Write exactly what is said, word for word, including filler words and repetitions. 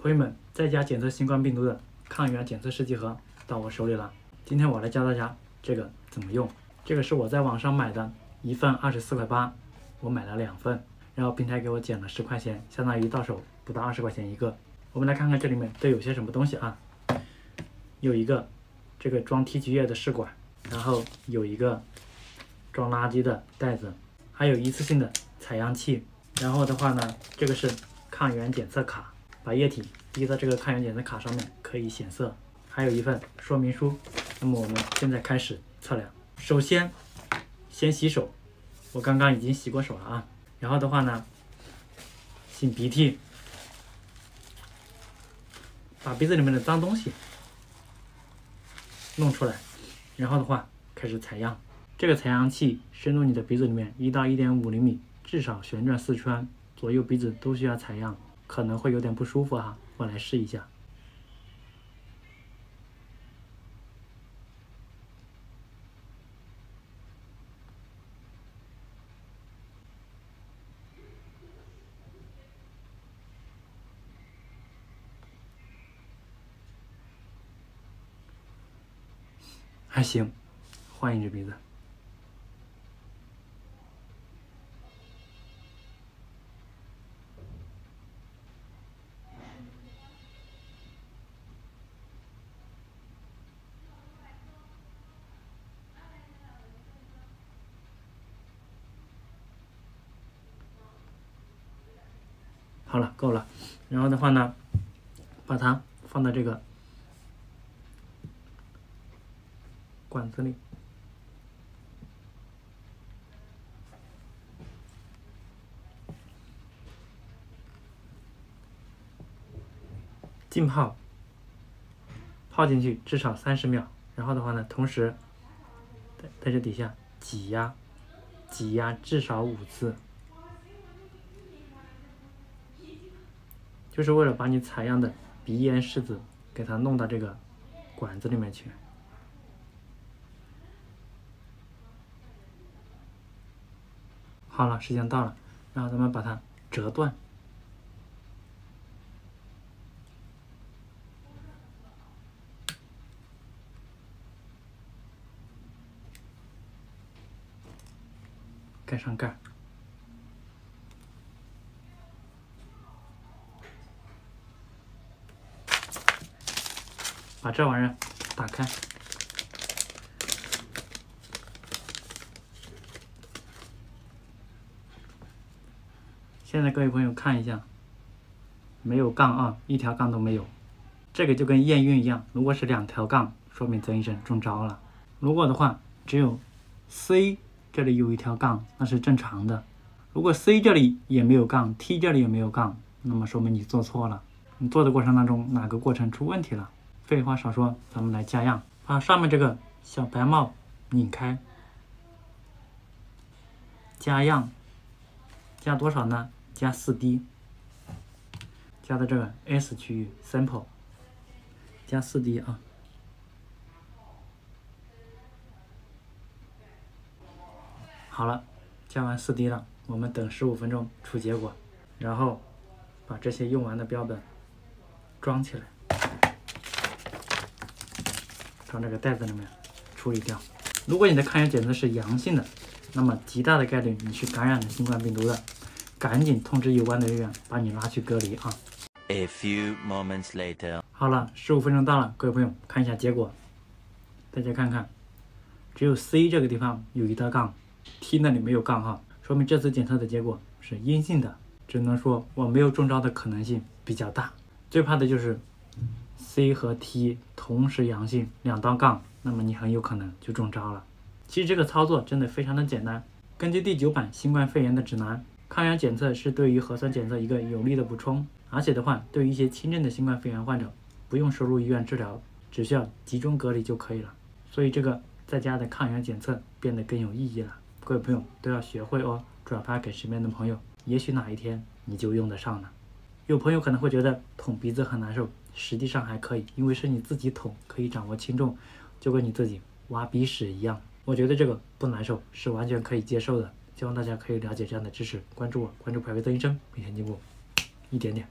朋友们，在家检测新冠病毒的抗原检测试剂盒到我手里了。今天我来教大家这个怎么用。这个是我在网上买的，一份二十四块八，我买了两份，然后平台给我减了十块钱，相当于到手不到二十块钱一个。我们来看看这里面都有些什么东西啊？有一个这个装提取液的试管，然后有一个装垃圾的袋子，还有一次性的采样器。然后的话呢，这个是抗原检测卡。 把液体滴到这个抗原检测卡上面，可以显色。还有一份说明书。那么我们现在开始测量。首先，先洗手。我刚刚已经洗过手了啊。然后的话呢，擤鼻涕，把鼻子里面的脏东西弄出来。然后的话，开始采样。这个采样器深入你的鼻子里面一到一点五厘米，至少旋转四圈，左右鼻子都需要采样。 可能会有点不舒服哈，我来试一下。还行，换一只鼻子。 好了，够了。然后的话呢，把它放到这个管子里。浸泡，泡进去至少三十秒。然后的话呢，同时在在这底下挤压，挤压至少五次。 就是为了把你采样的鼻咽拭子给它弄到这个管子里面去。好了，时间到了，然后咱们把它折断。盖上盖。 把这玩意儿打开，现在各位朋友看一下，没有杠啊，一条杠都没有。这个就跟验孕一样，如果是两条杠，说明曾医生中招了。如果的话，只有 C 这里有一条杠，那是正常的。如果 C 这里也没有杠 ，T 这里也没有杠，那么说明你做错了。你做的过程当中，哪个过程出问题了？ 废话少说，咱们来加样。把上面这个小白帽拧开，加样，加多少呢？加 四滴， 加到这个 S 区域 sample， 加 四滴 啊。好了，加完 四滴 了，我们等十五分钟出结果，然后把这些用完的标本装起来。 装这个袋子里面处理掉。如果你的抗原检测是阳性的，那么极大的概率你是感染了新冠病毒的，赶紧通知有关的人员把你拉去隔离啊。A few moments later。好了， 十五分钟到了，各位朋友看一下结果，大家看看，只有 C 这个地方有一道杠 ，T 那里没有杠哈，说明这次检测的结果是阴性的，只能说我没有中招的可能性比较大。最怕的就是 C 和 T 同时阳性，两道杠，那么你很有可能就中招了。其实这个操作真的非常的简单。根据第九版新冠肺炎的指南，抗原检测是对于核酸检测一个有力的补充，而且的话，对于一些轻症的新冠肺炎患者，不用收入医院治疗，只需要集中隔离就可以了。所以这个在家的抗原检测变得更有意义了。各位朋友都要学会哦，转发给身边的朋友，也许哪一天你就用得上呢。有朋友可能会觉得捅鼻子很难受。 实际上还可以，因为是你自己捅，可以掌握轻重，就跟你自己挖鼻屎一样。我觉得这个不难受，是完全可以接受的。希望大家可以了解这样的知识，关注我，关注“百味曾医生”，每天进步一点点。